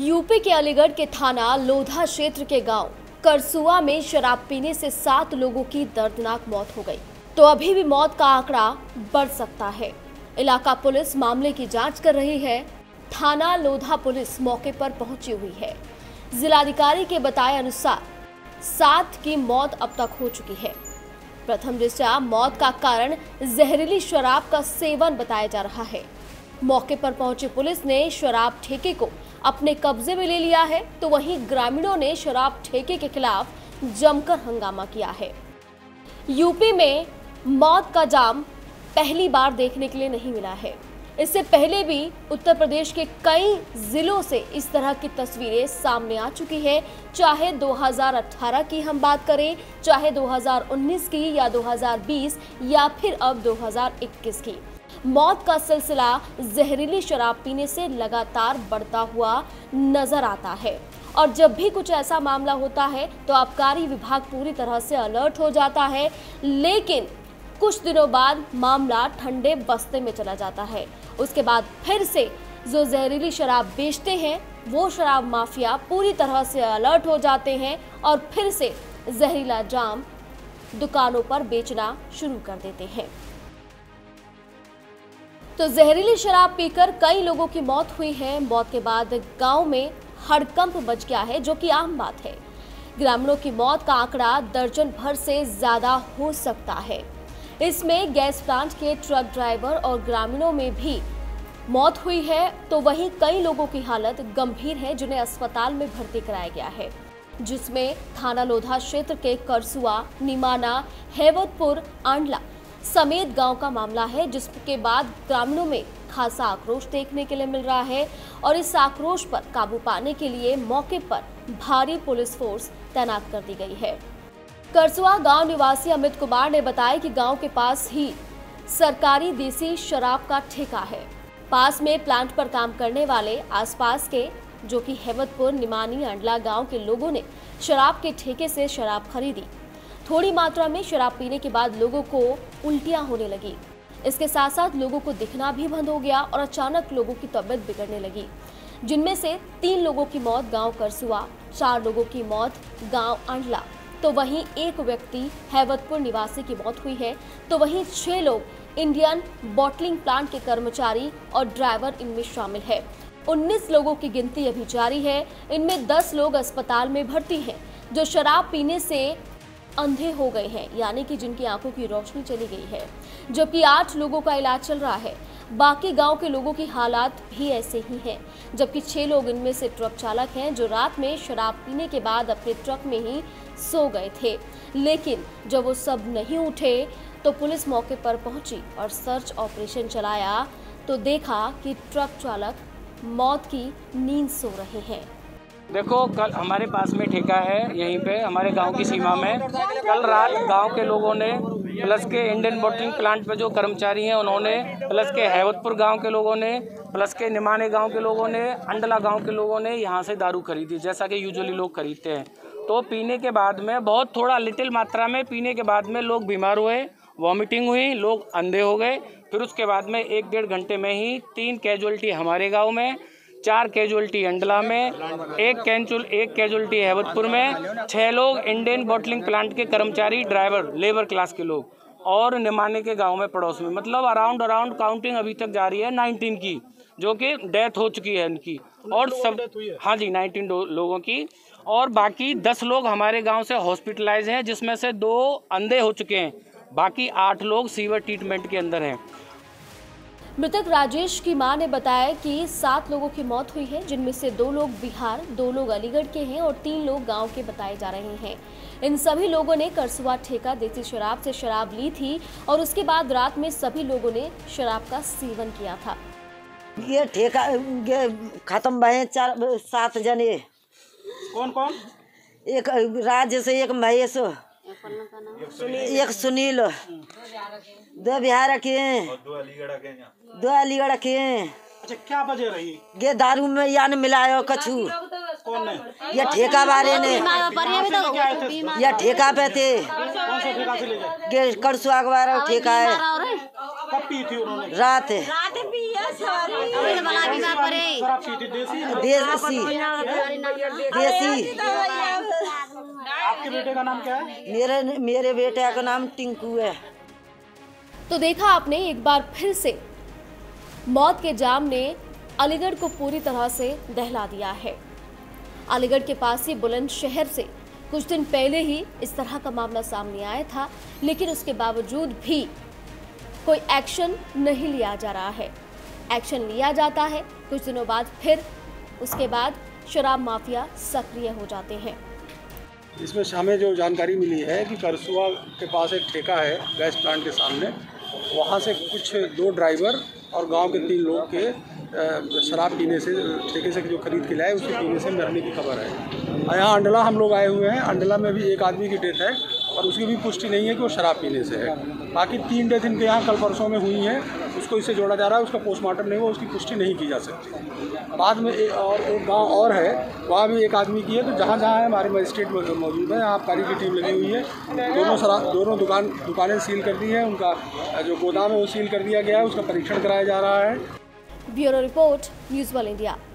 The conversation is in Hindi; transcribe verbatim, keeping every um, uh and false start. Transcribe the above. यूपी के अलीगढ़ के थाना लोधा क्षेत्र के गांव करसुआ में शराब पीने से सात लोगों की दर्दनाक मौत हो गई, तो अभी भी मौत का आंकड़ा बढ़ सकता है। इलाका पुलिस मामले की जांच कर रही है। थाना लोधा पुलिस मौके पर पहुंची हुई है। जिलाधिकारी के बताए अनुसार सात की मौत अब तक हो चुकी है। प्रथम दृष्टया मौत का कारण जहरीली शराब का सेवन बताया जा रहा है। मौके पर पहुंची पुलिस ने शराब ठेके को अपने कब्जे में ले लिया है, तो वहीं ग्रामीणों ने शराब ठेके के खिलाफ जमकर हंगामा किया है। यूपी में मौत का जाम पहली बार देखने के लिए नहीं मिला है। इससे पहले भी उत्तर प्रदेश के कई जिलों से इस तरह की तस्वीरें सामने आ चुकी है। चाहे दो हज़ार अठारह की हम बात करें, चाहे दो हज़ार उन्नीस की या दो हज़ार बीस या फिर अब दो हज़ार इक्कीस की। मौत का सिलसिला जहरीली शराब पीने से लगातार बढ़ता हुआ नजर आता है, और जब भी कुछ ऐसा मामला होता है तो आबकारी विभाग पूरी तरह से अलर्ट हो जाता है, लेकिन कुछ दिनों बाद मामला ठंडे बस्ते में चला जाता है। उसके बाद फिर से जो जहरीली शराब बेचते हैं वो शराब माफिया पूरी तरह से अलर्ट हो जाते हैं और फिर से जहरीला जाम दुकानों पर बेचना शुरू कर देते हैं। तो जहरीली शराब पीकर कई लोगों की मौत हुई है। मौत के बाद गांव में हड़कंप मच गया है, जो कि आम बात है। ग्रामीणों की मौत का आंकड़ा दर्जन भर से ज्यादा हो सकता है। इसमें गैस प्लांट के ट्रक ड्राइवर और ग्रामीणों में भी मौत हुई है, तो वहीं कई लोगों की हालत गंभीर है, जिन्हें अस्पताल में भर्ती कराया गया है, जिसमें थाना लोधा क्षेत्र के करसुआ, निमाना, हैवतपुर, आंडला समेत गांव का मामला है, जिसके बाद ग्रामीणों में खासा आक्रोश देखने के लिए मिल रहा है। और इस आक्रोश पर काबू पाने के लिए मौके पर भारी पुलिस फोर्स तैनात कर दी गई है। करसुआ गांव निवासी अमित कुमार ने बताया कि गांव के पास ही सरकारी देसी शराब का ठेका है। पास में प्लांट पर काम करने वाले आसपास के, जो कि हैवतपुर, निमानी, अंडला गांव के लोगों ने शराब के ठेके से शराब खरीदी। थोड़ी मात्रा में शराब पीने के बाद लोगों को उल्टियां होने लगी। इसके साथ साथ लोगों को दिखना भी बंद हो गया और अचानक लोगों की तबीयत बिगड़ने लगी, जिनमें से तीन लोगों की मौत गांव करसुआ, चार लोगों की मौत गांव अंडला, तो वहीं एक व्यक्ति हैवतपुर निवासी की मौत हुई है, तो वहीं छह लोग इंडियन बॉटलिंग प्लांट के कर्मचारी और ड्राइवर इनमें शामिल है। उन्नीस लोगों की गिनती अभी जारी है। इनमें दस लोग अस्पताल में भर्ती हैं, जो शराब पीने से अंधे हो गए हैं, यानी कि जिनकी आंखों की रोशनी चली गई है, जबकि आठ लोगों का इलाज चल रहा है। बाकी गांव के लोगों की हालात भी ऐसे ही हैं, जबकि छह लोग इनमें से ट्रक चालक हैं, जो रात में शराब पीने के बाद अपने ट्रक में ही सो गए थे, लेकिन जब वो सब नहीं उठे तो पुलिस मौके पर पहुंची और सर्च ऑपरेशन चलाया, तो देखा कि ट्रक चालक मौत की नींद सो रहे हैं। देखो, कल हमारे पास में ठेका है, यहीं पे हमारे गांव की सीमा में कल रात गांव के लोगों ने प्लस के इंडियन बॉटलिंग प्लांट पे जो कर्मचारी हैं उन्होंने, प्लस के हैवतपुर गांव के लोगों ने, प्लस के निमाने गांव के लोगों ने, अंडला गांव के लोगों ने यहां से दारू खरीदी, जैसा कि यूजुअली लोग खरीदते हैं। तो पीने के बाद में बहुत थोड़ा लिटिल मात्रा में पीने के बाद में लोग बीमार हुए, वॉमिटिंग हुई, लोग अंधे हो गए। फिर उसके बाद में एक डेढ़ घंटे में ही तीन कैजुअल्टी हमारे गाँव में, चार कैजुअल्टी अंडला में, एक कैंचुल एक कैजुअल्टी हैवतपुर में, छः लोग इंडियन बॉटलिंग प्लांट के कर्मचारी, ड्राइवर, लेबर क्लास के लोग और निमाने के गांव में पड़ोस में, मतलब अराउंड अराउंड काउंटिंग अभी तक जारी है नाइनटीन की, जो कि डेथ हो चुकी है इनकी। और सब, हाँ जी, नाइनटीन लोगों की। और बाकी दस लोग हमारे गाँव से हॉस्पिटलाइज हैं, जिसमें से दो अंधे हो चुके हैं, बाकी आठ लोग सीवर ट्रीटमेंट के अंदर हैं। मृतक राजेश की मां ने बताया कि सात लोगों की मौत हुई है, जिनमें से दो लोग बिहार, दो लोग अलीगढ़ के हैं और तीन लोग गांव के बताए जा रहे हैं। इन सभी लोगों ने करसुआ ठेका देसी शराब से शराब ली थी और उसके बाद रात में सभी लोगों ने शराब का सेवन किया था। ये ठेका ये खत्म भाई चार सात जने, कौन कौन, एक राजेश, एक महेश, एक सुनील, दो बिहार के, दो अलीगढ़ के, दो अलीगढ़ के। अच्छा, क्या वजह रही? ये दारू में यान मिलाया कछु, कौन ने? ये ठेका वाले ने, ये ठेका पे थे, ये करसुआ वाला ठेका है। रात देसी। आपके बेटे का नाम क्या है? मेरे मेरे बेटे का नाम टिंकू है। तो देखा आपने, एक बार फिर से मौत के जाम ने अलीगढ़ को पूरी तरह से दहला दिया है। अलीगढ़ के पास ही बुलंदशहर से कुछ दिन पहले ही इस तरह का मामला सामने आया था, लेकिन उसके बावजूद भी कोई एक्शन नहीं लिया जा रहा है। एक्शन लिया जाता है कुछ दिनों बाद, फिर उसके बाद शराब माफिया सक्रिय हो जाते हैं। इसमें शामिल जो जानकारी मिली है कि करसुआ के पास एक ठेका है गैस प्लांट के सामने, वहाँ से कुछ दो ड्राइवर और गांव के तीन लोग के शराब पीने से, ठेके से जो खरीद के लाए उसके पीने से मरने की खबर है। यहाँ अंडला हम लोग आए हुए हैं, अंडला में भी एक आदमी की डेथ है और उसकी भी पुष्टि नहीं है कि वो शराब पीने से है। बाकी तीन डेथ इनके यहाँ कल परसों में हुई है, उसको इससे जोड़ा जा रहा है। उसका पोस्टमार्टम नहीं हुआ, उसकी पुष्टि नहीं की जा सकती। बाद में ए, और एक गांव और है, वहाँ भी एक आदमी की है। तो जहाँ जहाँ हमारे मजिस्ट्रेट मौजूद है, यहाँ आबकारी की टीम लगी हुई है। दोनों शराब दोनों दुकान दुकानें सील कर दी हैं, उनका जो गोदाम है वो सील कर दिया गया है, उसका परीक्षण कराया जा रहा है। Bureau report, news world India.